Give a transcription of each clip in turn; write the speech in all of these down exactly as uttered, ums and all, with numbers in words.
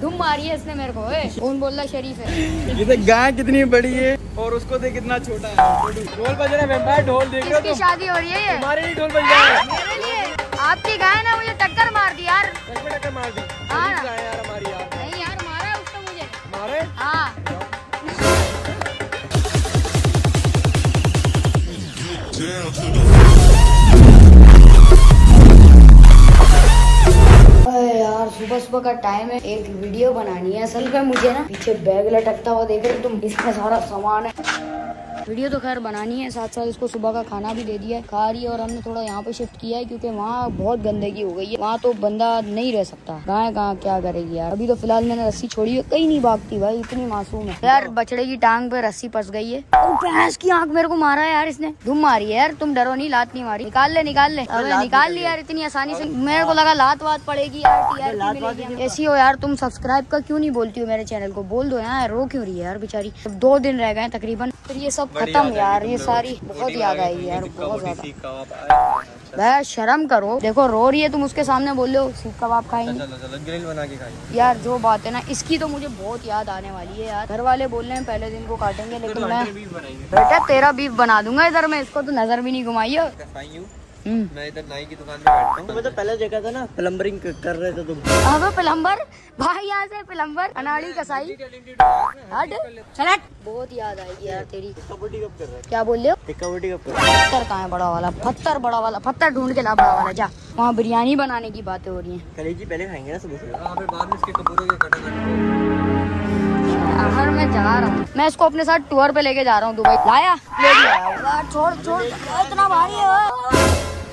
धूम मारी है इसने मेरे को। कौन बोल रहा शरीफ है? ये गाय कितनी बड़ी है और उसको देख कितना छोटा है। ढोल बज रहा है, ढोल देख रहे हो? शादी हो रही है, हमारे लिए ढोल बज रहा है। मेरे लिए आपकी गाय ना मुझे टक्कर मार दी यार, टक्कर मार दी। हाँ यार हमारी यार, नहीं यार मारा है उसको मुझे, मारे। हाँ यार, सुबह सुबह का टाइम है, एक वीडियो बनानी है। असल में मुझे ना पीछे बैग लटकता हुआ देख रहे हो तुम, इसमें सारा सामान है। वीडियो तो खैर बनानी है, साथ साथ इसको सुबह का खाना भी दे दिया है, खा रही है। और हमने थोड़ा यहाँ पे शिफ्ट किया है क्योंकि वहाँ बहुत गंदगी हो गई है, वहाँ तो बंदा नहीं रह सकता। गाय कहाँ क्या करेगी यार। अभी तो फिलहाल मैंने रस्सी छोड़ी है, कहीं नहीं भागती भाई, इतनी मासूम है यार। बछड़े की टांग पे रस्सी फंस गई है। भैंस की आंख मेरे को मारा है यार इसने, धूम मारी है यार। तुम डरो नहीं, लात नहीं मारी। निकाल ले निकाल ले, अबे निकाल ली यार इतनी आसानी से। मेरे को लगा लात वात पड़ेगी यार। ऐसी हो यार, तुम सब्सक्राइब का क्यों नहीं बोलती हो मेरे चैनल को? बोल दो यार, रो क्यों रही है यार बेचारी। दो दिन रह गए तकरीबन, फिर ये सब खत्म यार। ये सारी बहुत याद आई यार, बहुत ज्यादा। भैया शर्म करो, देखो रो रही है, तुम उसके सामने बोल लो सीख कबाब खाएंगे यार। जो बात है ना, इसकी तो मुझे बहुत याद आने वाली है यार। घर वाले बोल रहे हैं पहले दिन को काटेंगे, लेकिन मैं बेटा तेरा बीफ बना दूंगा। इधर मैं इसको तो नजर भी नहीं घुमाई है। मैं इधर नाई की दुकान पे बैठता हूँ। तुम्हें तो पहले देखा था ना, प्लम्बरिंग कर रहे थे तुम। अब प्लम्बर भाई, यहाँ से प्लम्बर अनाड़ी कसाई। बहुत याद आएगी यार तेरी। क्या बोल रहे हो? पत्थर कहाँ है? बड़ा वाला पत्थर, बड़ा वाला पत्थर ढूंढ के ला, बड़ा वाला जा। वहाँ बिरयानी बनाने की बातें हो रही है। कलेजी पहले खाएंगे ना सुबह। मैं जा रहा हूँ, मैं इसको अपने साथ टूर पे लेके जा रहा हूँ दुबई। लाया छोड़ छोड़, इतना भारी है,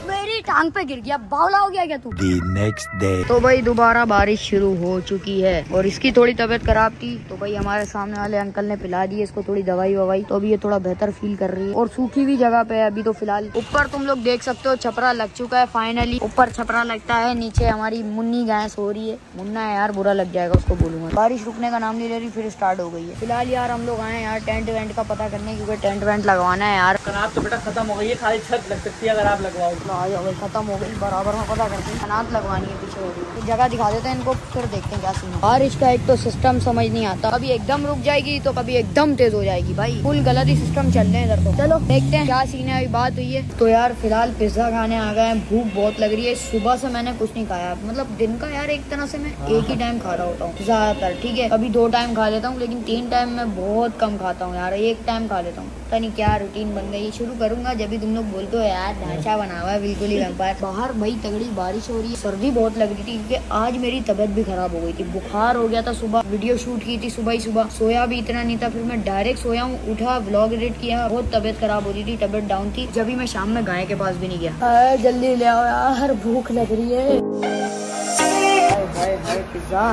मेरी टांग पे गिर गया। बावला हो गया क्या तू? The next day। तो भाई दोबारा बारिश शुरू हो चुकी है और इसकी थोड़ी तबीयत खराब थी, तो भाई हमारे सामने वाले अंकल ने पिला दी इसको थोड़ी दवाई ववाई, तो अभी ये थोड़ा बेहतर फील कर रही है। और सूखी हुई जगह पे है अभी तो फिलहाल। ऊपर तुम लोग देख सकते हो छपरा लग चुका है फाइनली। ऊपर छपरा लगता है, नीचे हमारी मुन्नी गाय सो रही है। मुन्ना है यार, बुरा लग जाएगा उसको बोलूंगा। बारिश रुकने का नाम नहीं ले रही, फिर स्टार्ट हो गई है। फिलहाल यार हम लोग आए यार टेंट वेंट का पता करने, क्योंकि टेंट वेंट लगवाना है यार। खराब तो बेटा खत्म हो गई है, खाली छत लग सकती है अगर आप लगवाओ। खत्म हो गई बराबर में, पता करते हैं अनाथ लगवानी है। पीछे हो गई जगह दिखा देते हैं इनको, फिर देखते हैं क्या सीन है। बारिश का एक तो सिस्टम समझ नहीं आता, कभी एकदम रुक जाएगी तो कभी एकदम तेज हो जाएगी भाई। फुल गलत ही सिस्टम चल रहे हैं इधर तो। चलो देखते हैं क्या सीन है। अभी बात हुई है तो यार फिलहाल पिज्जा खाने आ गए हैं, भूख बहुत लग रही है। सुबह से मैंने कुछ नहीं खाया, मतलब दिन का यार एक तरह से मैं एक ही टाइम खा रहा होता हूँ ज्यादातर। ठीक है अभी दो टाइम खा लेता हूँ, लेकिन तीन टाइम मैं बहुत कम खाता हूँ यार, एक टाइम खा लेता हूँ। पता नहीं क्या रूटीन बन गई, शुरू करूंगा जब भी तुम लोग बोलते हो यार ढांचा बना हुआ है बिल्कुल ही वैम्पायर। बाहर भाई तगड़ी बारिश हो रही है, सर्दी बहुत लग रही थी क्योंकि आज मेरी तबीयत भी खराब हो गई थी, बुखार हो गया था। सुबह वीडियो शूट की थी सुबह ही सुबह, सोया भी इतना नहीं था, फिर मैं डायरेक्ट सोया हूँ, उठा व्लॉग एडिट किया। बहुत तबीयत खराब हो रही थी, तबीयत डाउन थी, जब भी मैं शाम में गाय के पास भी नहीं गया। जल्दी ले आओ यार, भूख लग रही है।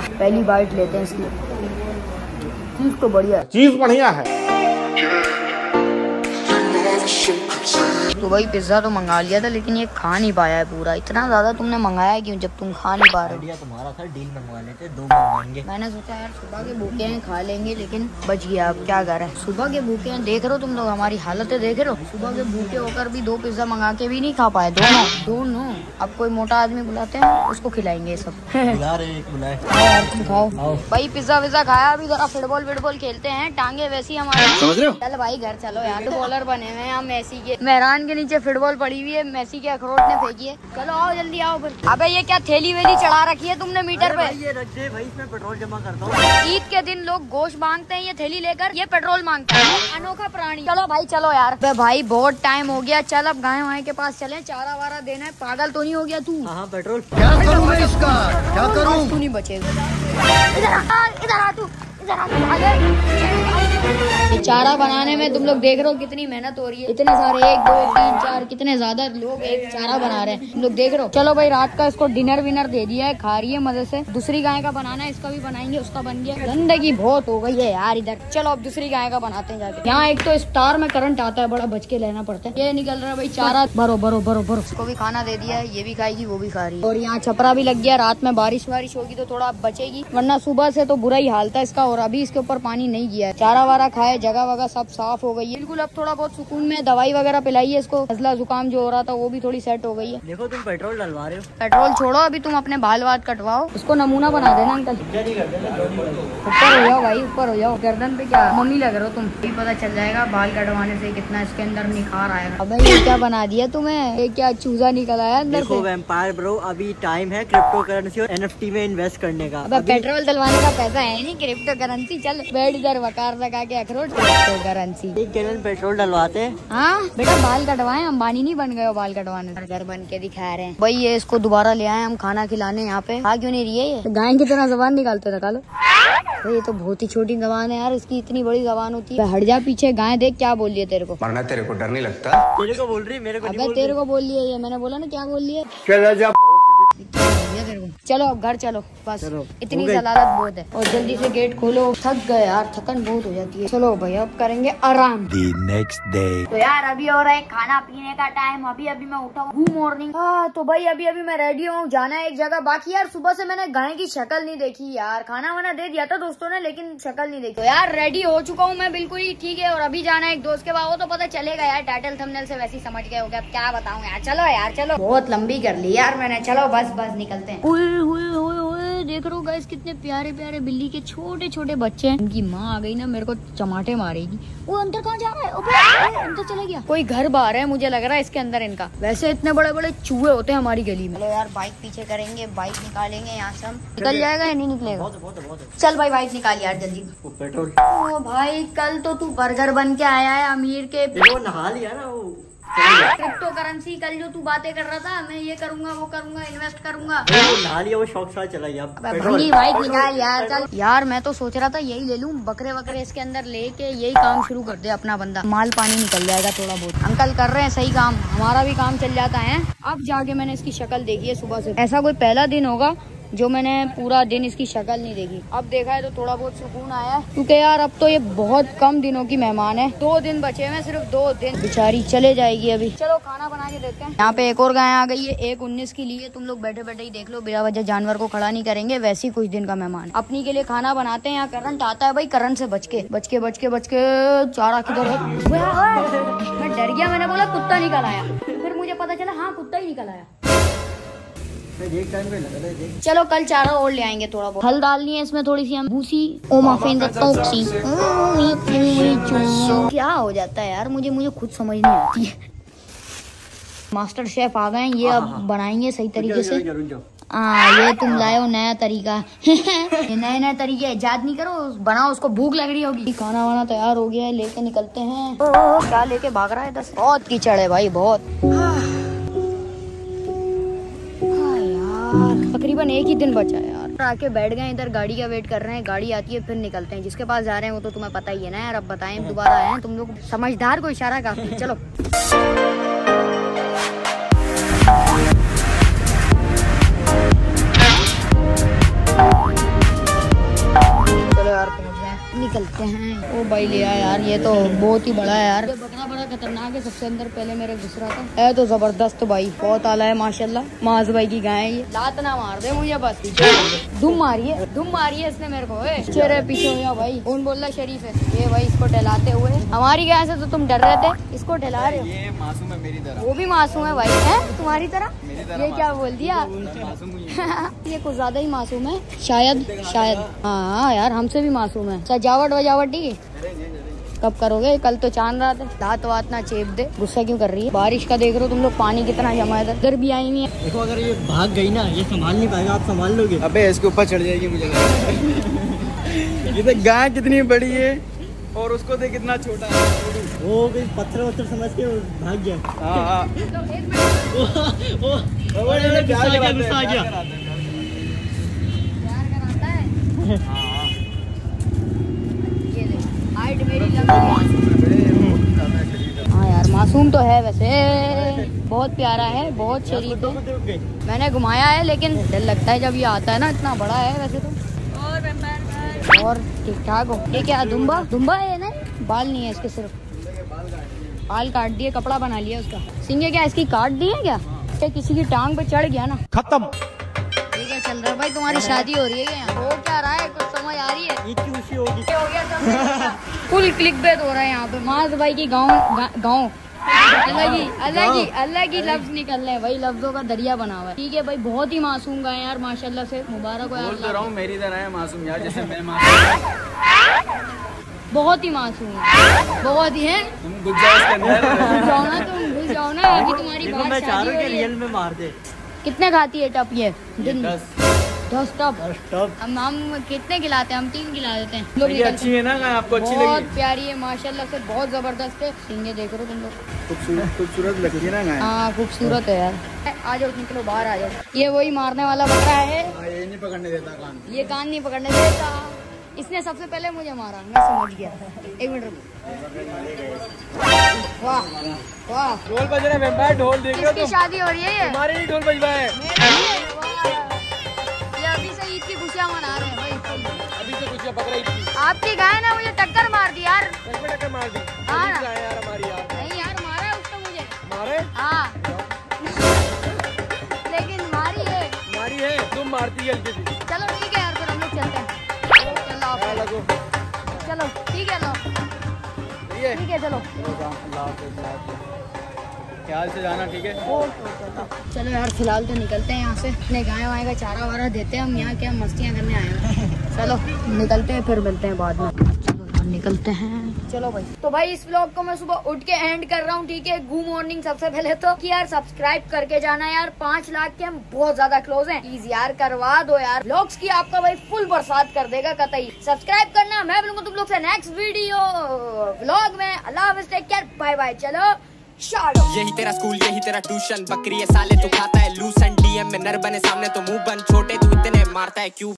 पहली बाइट लेते हैं इसकी, चीज तो बढ़िया, चीज बढ़िया है। तो भाई पिज्जा तो मंगा लिया था, लेकिन ये खा नहीं पाया है पूरा। इतना ज्यादा तुमने मंगाया क्यों जब तुम खा नहीं पा रहे हो? तुम्हारा था डील मंगवा लेते, दो मंगाएंगे। मैंने सोचा यार सुबह के भूखे हैं खा लेंगे, लेकिन बच गया। अब क्या कर रहे हैं, सुबह के भूखे हैं। देख रहे हो तुम लोग हमारी हालत है, देख रहे हो सुबह के भूखे होकर भी दो पिज्जा मंगा के भी नहीं खा पाए दोनों दोनों। अब कोई मोटा आदमी बुलाते हैं, उसको खिलाएंगे सब। खाओ भाई पिज्जा विज्जा खाया। अभी जरा फुटबॉल विटबॉल खेलते हैं, टांगे वैसी हमारे। चल भाई घर चलो यार, बॉलर बने हुए हम मेसी के, मेहरान के नीचे फुटबॉल पड़ी हुई है, मेसी के अखरोट ने फेंकी है। चलो आओ जल्दी आओ फिर। अबे ये क्या थैली वेली चढ़ा रखी है तुमने मीटर पे? ये रख दे भाई, इसमें पेट्रोल जमा करता हूँ। ईद के दिन लोग गोश्त मांगते हैं, ये थैली लेकर ये पेट्रोल मांगता है, अनोखा प्राणी। चलो भाई चलो यार। अबे भाई बहुत टाइम हो गया, चल अब गाय वाय के पास चले, चारा वारा देना है। पागल तो नहीं हो गया तू? हाँ पेट्रोल क्या करूँ मैं इसका, क्या करूँ? तू नहीं बचेगा। चारा बनाने में तुम लोग देख रहे हो कितनी मेहनत हो रही है, इतने सारे एक दो तीन चार, कितने ज्यादा लोग एक चारा बना रहे हैं, तुम लोग देख रहे हो। चलो भाई रात का इसको डिनर विनर दे दिया है, खा रही है मजे से। दूसरी गाय का बनाना है, इसका भी बनाएंगे, उसका बन गया। गंदगी बहुत हो गई है यार इधर। चलो अब दूसरी गाय का बनाते हैं जाके। यहाँ एक तो स्टार में करंट आता है, बड़ा बच के लेना पड़ता है। ये निकल रहा है भाई चारा, भरो भरो भरो भरो। इसको भी खाना दे दिया है, ये भी खाएगी वो भी खा रही है। और यहाँ छपरा भी लग गया, रात में बारिश वारिश होगी तो थोड़ा बचेगी, वरना सुबह से तो बुरा ही हाल था इसका। और अभी इसके ऊपर पानी नहीं गया है। चारा वारा खाए, जगह वगैरह सब साफ हो गई है बिल्कुल। अब थोड़ा बहुत सुकून में दवाई वगैरह पिलाई है इसको, नजला जुकाम जो हो रहा था वो भी थोड़ी सेट हो गई है। देखो तुम पेट्रोल डलवा रहे हो। पेट्रोल छोड़ो, अभी तुम अपने बाल वाल कटवाओ, उसको नमूना बना देना अंकल। ऊपर हो जाओ भाई, ऊपर हो जाओ, गर्दन पे क्या मम्मी लग रहे हो तुम, भी पता चल जाएगा बाल कटवाने से कितना इसके अंदर निखार आएगा। अब ये क्या बना दिया तुम्हें, ये क्या चूजा निकल आया अंदर। देखो वैम्पायर ब्रो, अभी टाइम है क्रिप्टो करेंसी और एनएफटी में इन्वेस्ट करने का। अब पेट्रोल डलवाने का पैसा है नहीं, क्रिप्टो करेंसी चल, बैठ इधर वकार लगा के अखरोट। क्रिप्टो करेंसी एक गैलन पेट्रोल डलवाते। हाँ बेटा बाल कटवाए, अंबानी नहीं बन गए बाल कटवाने, घर बन के दिखा रहे हैं भाई। ये इसको दोबारा ले आए हम खाना खिलाने, यहाँ पे खा क्यों नहीं रही है, गाय की तरह जबान निकालते निकालो। ये तो बहुत ही छोटी जबान है यार, इसकी इतनी बड़ी जबान होती है। हट जा पीछे, गाय देख क्या बोल रही है तेरे को, वरना तेरे को डर नहीं लगता। तेरे को बोल रही, मेरे को नहीं, तेरे को बोल रही है ये, मैंने बोला ना क्या बोल रही है। चला जा चलो अब घर चलो, बस चलो। इतनी जलालत बहुत है। और जल्दी से गेट खोलो, थक गए यार, थकन बहुत हो जाती है। चलो भैया अब करेंगे आराम। The next day। तो यार अभी हो रहा है खाना पीने का टाइम, अभी अभी मैं उठा हूँ मॉर्निंग। हाँ तो भाई अभी अभी मैं रेडी हूँ, जाना है एक जगह। बाकी यार सुबह से मैंने गाय की शक्ल नहीं देखी यार, खाना वाना दे दिया था दोस्तों ने लेकिन शक्ल नहीं देखी। तो यार रेडी हो चुका हूँ मैं बिल्कुल ही ठीक है, और अभी जाना है एक दोस्त के पास, वो तो पता चलेगा यार टाइटल थंबनेल से वैसे ही समझ गए हो गया, अब क्या बताऊँ यार। चलो यार चलो, बहुत लंबी कर ली यार मैंने, चलो बस बस निकलते हैं। देख रहे हो गाइस कितने प्यारे प्यारे बिल्ली के छोटे छोटे बच्चे हैं, उनकी माँ आ गई ना मेरे को चमाटे मारेगी। वो अंदर कहाँ जा रहा है, अंदर चला गया, कोई घर बाहर है मुझे लग रहा है इसके अंदर इनका। वैसे इतने बड़े बड़े चूहे होते हैं हमारी गली में। चलो यार बाइक पीछे करेंगे, बाइक निकालेंगे यहाँ से, हम निकल जाएगा या नहीं निकलेगा। चल भाई बाइक निकाल यार जल्दी। पेट्रोल ओ भाई, कल तो तू बर्गर बन के आया है अमीर के, नहा लिया ना वो क्रिप्टो करेंसी। कल जो तू बातें कर रहा था मैं ये करूंगा वो करूंगा इन्वेस्ट करूंगा, वो, वो शौक साथ चला गया। भाई निकाल यार चल। यार मैं तो सोच रहा था यही ले लूं, बकरे वकरे इसके अंदर लेके यही काम शुरू कर दे अपना बंदा, माल पानी निकल जाएगा थोड़ा बहुत। अंकल कर रहे हैं सही काम, हमारा भी काम चल जाता है। अब जाके मैंने इसकी शक्ल देखी है सुबह से, ऐसा कोई पहला दिन होगा जो मैंने पूरा दिन इसकी शक्ल नहीं देखी। अब देखा है तो थोड़ा बहुत सुकून आया, क्योंकि यार अब तो ये बहुत कम दिनों की मेहमान है, दो दिन बचे हैं सिर्फ, दो दिन बेचारी चले जाएगी अभी। चलो खाना बना के देते हैं। यहाँ पे एक और गाय आ गई है एक उन्नीस की लिए, तुम लोग बैठे बैठे ही देख लो, बिना वजह जानवर को खड़ा नहीं करेंगे, वैसे ही कुछ दिन का मेहमान। अपनी के लिए खाना बनाते हैं। यहाँ करंट आता है भाई, करंट से बच के बच के बच के बच के चारा किधर है, मैं डर गया, मैंने बोला कुत्ता निकल आया, फिर मुझे पता चला हाँ कुत्ता ही निकल आया। देख टाइम पे लगा देख। चलो कल चारा और ले आएंगे थोड़ा बहुत, हल डालनी है इसमें थोड़ी सी हम, भूसी ओ माफिन टॉक्सी क्या हो जाता है यार, मुझे मुझे खुद समझ नहीं आती है। मास्टर शेफ आ गए हैं, ये अब बनाएंगे सही तरीके से। हाँ ये तुम लाए हो नया तरीका ये नए नए तरीके इजाद नहीं करो, बनाओ उसको, भूख लग रही होगी। खाना वाना तैयार हो गया है, लेके निकलते हैं। क्या लेके भाग रहा है, बहुत कीचड़ है भाई बहुत। तकरीबन एक ही दिन बचा है यार, आके बैठ गए इधर, गाड़ी का वेट कर रहे हैं, गाड़ी आती है फिर निकलते हैं। जिसके पास जा रहे हैं वो तो तुम्हें पता ही है ना यार, अब बताएं दोबारा आए हैं तुम लोग, समझदार को इशारा काफी। चलो चलो यार पहुंच गए, निकलते हैं। ओ भाई लिया यार, ये तो बहुत ही बड़ा है यार, खतरनाक है, सबसे अंदर पहले मेरा गुजरा था। है तो जबरदस्त भाई, बहुत आला है माशाल्लाह। माज भाई की गाय है ये, लात ना मार दे मुझे बस, धूम मारी है धूम मारी है इसने मेरे को, चेहरे पीछे हो गया भाई। कौन बोल रहा शरीफ है ये भाई, इसको टहलाते हुए। हमारी गाय से तो तुम डर रहे थे, इसको टहला रहे हो। ये मासूम है मेरी तरह, वो भी मासूम है भाई, है तुम्हारी तरह। ये क्या बोल दिया, ये कुछ ज्यादा ही मासूम है शायद शायद हाँ यार हमसे भी मासूम है। सजावट वजावट ठीक है कब करोगे, कल तो चांद रात है, दांत वात ना चेप दे। गुस्सा क्यों कर रही है, बारिश का देख रहे हो तुम लोग, पानी कितना जमा है, इधर भी आई हुई है। देखो अगर ये भाग गई ना, ये संभाल नहीं पाएगा, आप संभाल लोगे। अबे इसके ऊपर चढ़ जाएगी मुझे ये तो गाय कितनी बड़ी है और उसको देख कितना छोटा है, वो पत्थर वत्थर समझ के भाग गया। हाँ हाँ यार मासूम तो है वैसे, बहुत प्यारा है, बहुत शरीफ है। मैंने घुमाया है लेकिन डर लगता है जब ये आता है ना, इतना बड़ा है वैसे तो, और ठीक ठाक हो। ये क्या दुम्बा दुम्बा है ना, बाल नहीं है इसके, सिर्फ बाल काट दिए, कपड़ा बना लिया उसका। सिंगे क्या इसकी काट दी है क्या, क्या किसी की टांग पे चढ़ गया ना, खत्म। ये क्या चल रहा है भाई, तुम्हारी शादी हो रही है, हो क्या रहा है, कुछ समझ आ रही है। फुल क्लिक बैट हो रहा है यहाँ पे। माज भाई की गाँव गाँव अलग ही अलग ही अलग ही लफ्ज निकल रहे हैं भाई, लफ्जों का दरिया बना हुआ है। ठीक है भाई, बहुत ही मासूम गाय यार माशाल्लाह से, मुबारक हो यार। बोल रहा हूं मेरी तरह है मासूम यार, जैसे मैं मासूम, बहुत ही मासूम बहुत ही है। तुम घुस जाओ इसके अंदर, घुस जाओ ना, तुम घुस जाओ ना, अभी तुम्हारी बात मैं चाह रहा हूं कि रियल में मार दे। कितने खाती है टप ये दिन में? दस टप। हम हम कितने खिलाते हैं? हम तीन खिला देते हैं। ये अच्छी है ना, आपको अच्छी लगी? बहुत प्यारी है माशाल्लाह से, बहुत जबरदस्त है। सींगे देख रहे हो तुम लोग, खूबसूरत खूबसूरत लग रही है ना। हाँ खूबसूरत है यार। आ जाओ निकलो बाहर आ जाओ। ये वही मारने वाला बकरा है, ये नहीं पकड़ने देता कान, ये कान नहीं पकड़ने देता। इसने सबसे पहले मुझे मारा, मैं समझ गया। एक मिनट रुको। वाह वाह, ढोल बज रहा है, ढोल देख रहे हो तुम? शादी हो रही है, तुम्हारे ही ढोल बजवा है। मना रहे हैं भाई, अभी से कुछ बकरा ईद आपकी गाय ना मुझे टक्कर मार दी यार, टक्कर मार दी। हाँ यार हमारी यार, नहीं यार मारा उसको मुझे, मारे हाँ लेकिन मारी है, मारी है। तुम मारती है। चलो ठीक है यार, फिर हम लोग चलते हैं। चलो चलो ठीक है, ठीक है चलो, ख्याल से जाना ठीक है। चलो यार फिलहाल तो निकलते हैं यहाँ से, अपने गाय वाय का चारा वारा देते हैं। हम यहाँ क्या मस्तियाँ करने आए हैं। चलो निकलते हैं, फिर मिलते हैं बाद में। चलो निकलते हैं, चलो भाई। तो भाई इस व्लॉग को मैं सुबह उठ के एंड कर रहा हूँ, ठीक है। गुड मॉर्निंग सबसे पहले तो कि यार सब्सक्राइब करके जाना यार, पाँच लाख के हम बहुत ज्यादा क्लोज हैं। प्लीज यार करवा दो यार, व्लॉग्स की आपका भाई फुल बरसात कर देगा कतई। सब्सक्राइब करना, मैं बोलूँगा तुम लोग से नेक्स्ट वीडियो व्लॉग में। अल्लाह हाफिज़, टेक केयर, बाय बाय। चलो यही तेरा स्कूल, यही तेरा ट्यूशन, बकरी है साले तू खाता है लूसन। डीएम में नर बने सामने तो मुंह बन, छोटे तू इतने मारता है क्यों?